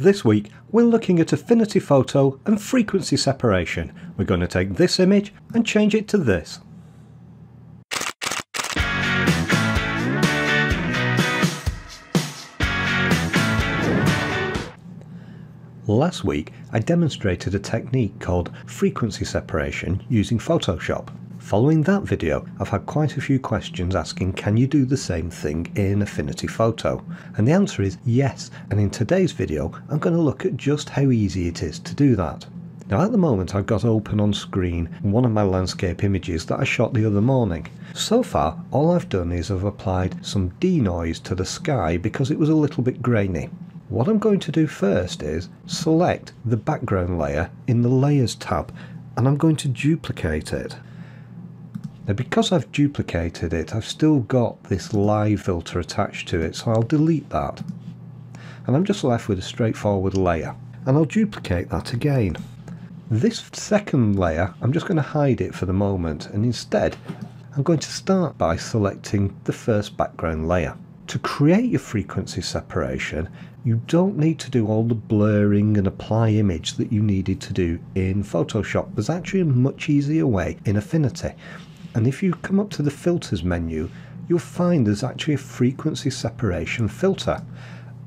This week we're looking at Affinity Photo and frequency separation. We're going to take this image and change it to this. Last week I demonstrated a technique called frequency separation using Photoshop. Following that video, I've had quite a few questions asking, can you do the same thing in Affinity Photo? And the answer is yes, and in today's video I'm going to look at just how easy it is to do that. Now at the moment I've got open on screen one of my landscape images that I shot the other morning. So far all I've done is I've applied some denoise to the sky because it was a little bit grainy. What I'm going to do first is select the background layer in the Layers tab, and I'm going to duplicate it. Now because I've duplicated it, I've still got this live filter attached to it, so I'll delete that. And I'm just left with a straightforward layer, and I'll duplicate that again. This second layer, I'm just going to hide it for the moment, and instead I'm going to start by selecting the first background layer. To create your frequency separation, you don't need to do all the blurring and apply image that you needed to do in Photoshop. There's actually a much easier way in Affinity. And if you come up to the filters menu, you'll find there's actually a frequency separation filter,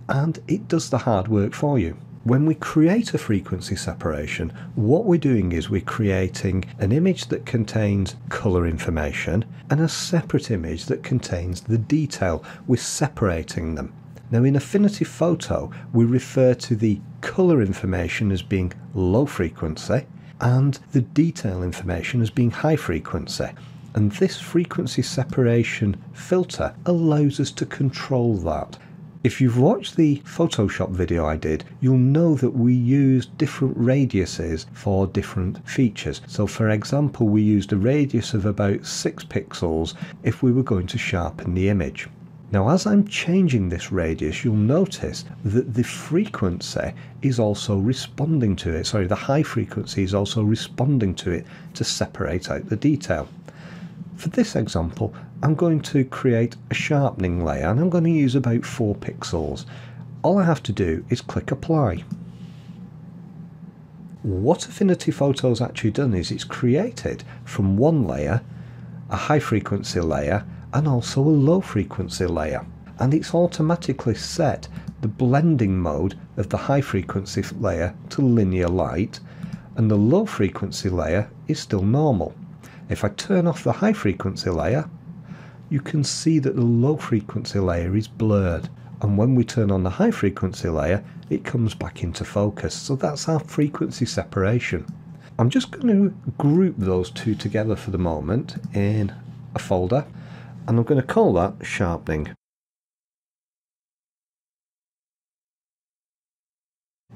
and it does the hard work for you. When we create a frequency separation, what we're doing is we're creating an image that contains color information and a separate image that contains the detail. We're separating them. Now in Affinity Photo, we refer to the color information as being low frequency and the detail information as being high frequency. And this frequency separation filter allows us to control that. If you've watched the Photoshop video I did, you'll know that we use different radiuses for different features. So for example, we used a radius of about 6 pixels if we were going to sharpen the image. Now as I'm changing this radius, you'll notice that the frequency is also responding to it. Sorry, the high frequency is also responding to it to separate out the detail. For this example, I'm going to create a sharpening layer, and I'm going to use about 4 pixels. All I have to do is click apply. What Affinity Photo's actually done is it's created from one layer, a high frequency layer, and also a low frequency layer, and it's automatically set the blending mode of the high frequency layer to linear light, and the low frequency layer is still normal. If I turn off the high frequency layer, you can see that the low frequency layer is blurred, and when we turn on the high frequency layer it comes back into focus. So that's our frequency separation. I'm just going to group those two together for the moment in a folder, and I'm going to call that sharpening.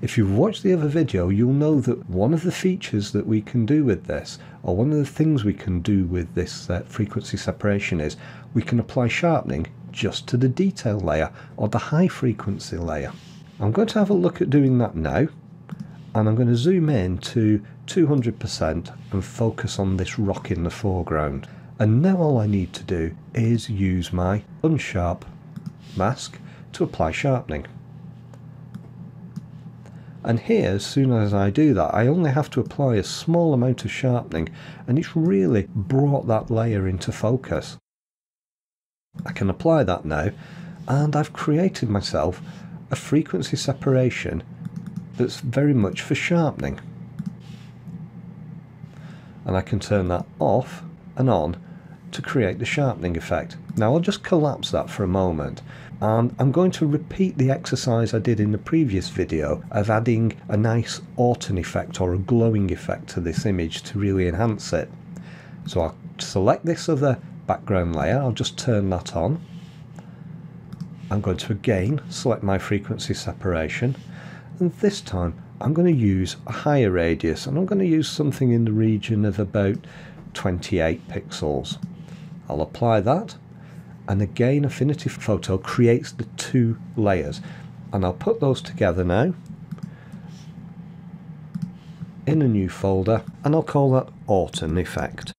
If you've watched the other video, you'll know that one of the features that we can do with this, or one of the things we can do with this frequency separation, is we can apply sharpening just to the detail layer or the high frequency layer. I'm going to have a look at doing that now, and I'm going to zoom in to 200% and focus on this rock in the foreground. And now all I need to do is use my unsharp mask to apply sharpening. And here, as soon as I do that, I only have to apply a small amount of sharpening, and it's really brought that layer into focus. I can apply that now, and I've created myself a frequency separation that's very much for sharpening. And I can turn that off and on to create the sharpening effect. Now I'll just collapse that for a moment, and I'm going to repeat the exercise I did in the previous video of adding a nice Orton effect or a glowing effect to this image to really enhance it. So I'll select this other background layer, I'll just turn that on. I'm going to again select my frequency separation, and this time I'm going to use a higher radius, and I'm going to use something in the region of about 28 pixels. I'll apply that, and again Affinity Photo creates the two layers, and I'll put those together now in a new folder, and I'll call that Orton effect.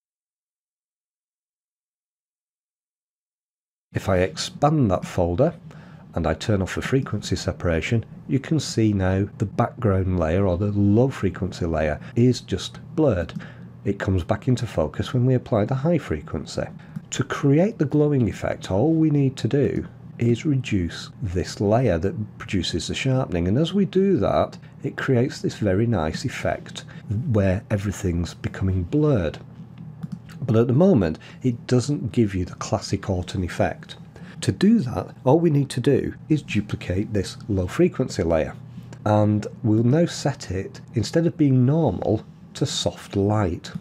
If I expand that folder and I turn off the frequency separation, you can see now the background layer, or the low frequency layer, is just blurred. It comes back into focus when we apply the high frequency. To create the glowing effect, all we need to do is reduce this layer that produces the sharpening, and as we do that, it creates this very nice effect where everything's becoming blurred. But at the moment, it doesn't give you the classic Orton effect. To do that, all we need to do is duplicate this low frequency layer, and we'll now set it, instead of being normal, to soft light,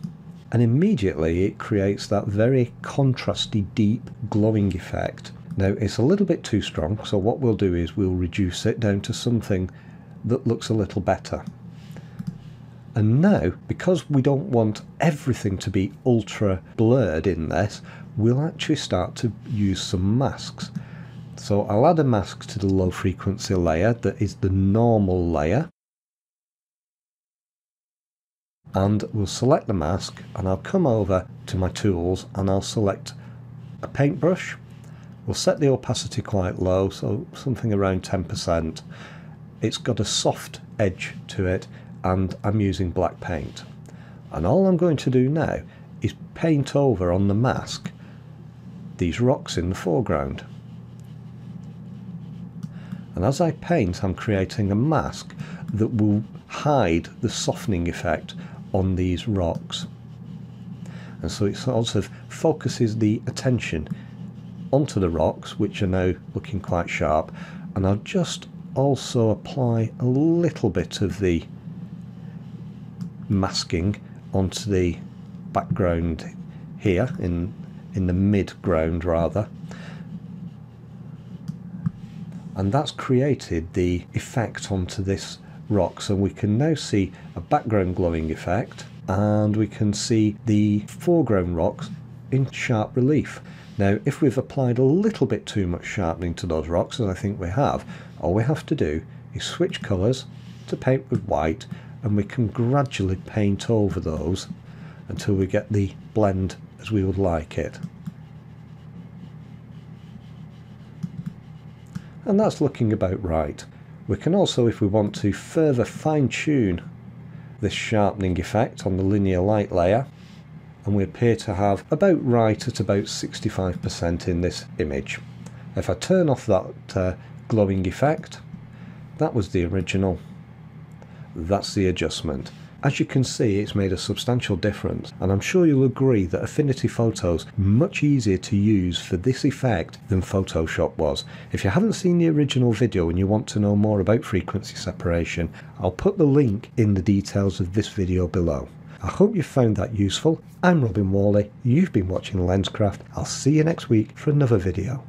and immediately it creates that very contrasty, deep glowing effect. Now, it's a little bit too strong, so what we'll do is we'll reduce it down to something that looks a little better. And now, because we don't want everything to be ultra blurred in this, we'll actually start to use some masks. So I'll add a mask to the low frequency layer that is the normal layer. And we'll select the mask, and I'll come over to my tools and I'll select a paintbrush. We'll set the opacity quite low, so something around 10%. It's got a soft edge to it, and I'm using black paint. And all I'm going to do now is paint over on the mask these rocks in the foreground. And as I paint, I'm creating a mask that will hide the softening effect on these rocks. And so it sort of focuses the attention onto the rocks, which are now looking quite sharp. And I'll just also apply a little bit of the masking onto the background here, in the mid-ground rather. And that's created the effect onto this rock, so we can now see a background glowing effect, and we can see the foreground rocks in sharp relief. Now, if we've applied a little bit too much sharpening to those rocks, as I think we have, all we have to do is switch colours to paint with white, and we can gradually paint over those until we get the blend as we would like it. And that's looking about right. We can also, if we want to, further fine-tune this sharpening effect on the linear light layer, and we appear to have about right at about 65% in this image. If I turn off that glowing effect, that was the original. That's the adjustment. As you can see, it's made a substantial difference, and I'm sure you'll agree that Affinity Photo's much easier to use for this effect than Photoshop was. If you haven't seen the original video and you want to know more about frequency separation, I'll put the link in the details of this video below. I hope you found that useful. I'm Robin Whalley, you've been watching LensCraft. I'll see you next week for another video.